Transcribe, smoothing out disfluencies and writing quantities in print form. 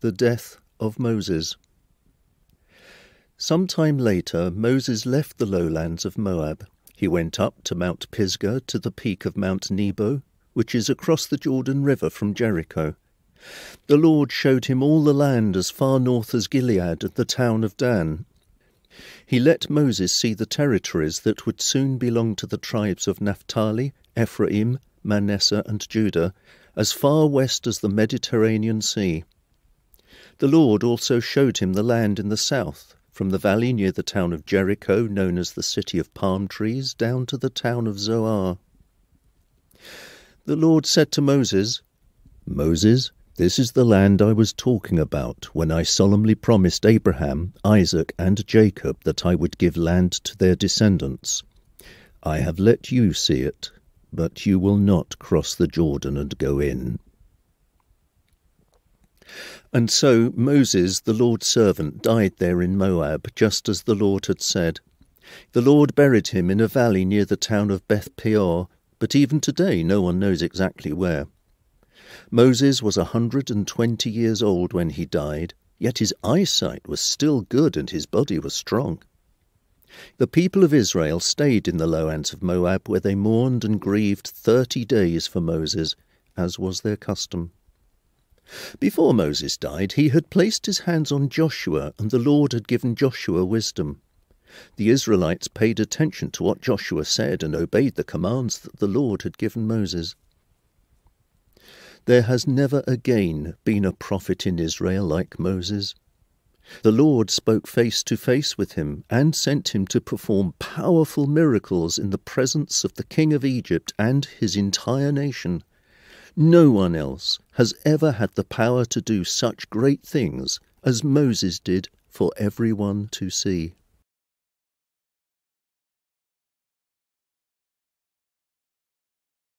the death of Moses. Some time later, Moses left the lowlands of Moab. He went up to Mount Pisgah, to the peak of Mount Nebo, which is across the Jordan River from Jericho. The Lord showed him all the land as far north as Gilead and the town of Dan. He let Moses see the territories that would soon belong to the tribes of Naphtali, Ephraim, Manasseh and Judah, as far west as the Mediterranean Sea. The Lord also showed him the land in the south, from the valley near the town of Jericho, known as the City of Palm Trees, down to the town of Zoar. The Lord said to Moses, "Moses, this is the land I was talking about when I solemnly promised Abraham, Isaac and Jacob that I would give land to their descendants. I have let you see it, but you will not cross the Jordan and go in." And so Moses, the Lord's servant, died there in Moab, just as the Lord had said. The Lord buried him in a valley near the town of Beth-Peor, but even today no one knows exactly where. Moses was 120 years old when he died, yet his eyesight was still good and his body was strong. The people of Israel stayed in the lowlands of Moab, where they mourned and grieved 30 days for Moses, as was their custom. Before Moses died, he had placed his hands on Joshua, and the Lord had given Joshua wisdom. The Israelites paid attention to what Joshua said and obeyed the commands that the Lord had given Moses. There has never again been a prophet in Israel like Moses. The Lord spoke face to face with him and sent him to perform powerful miracles in the presence of the king of Egypt and his entire nation. No one else has ever had the power to do such great things as Moses did for everyone to see.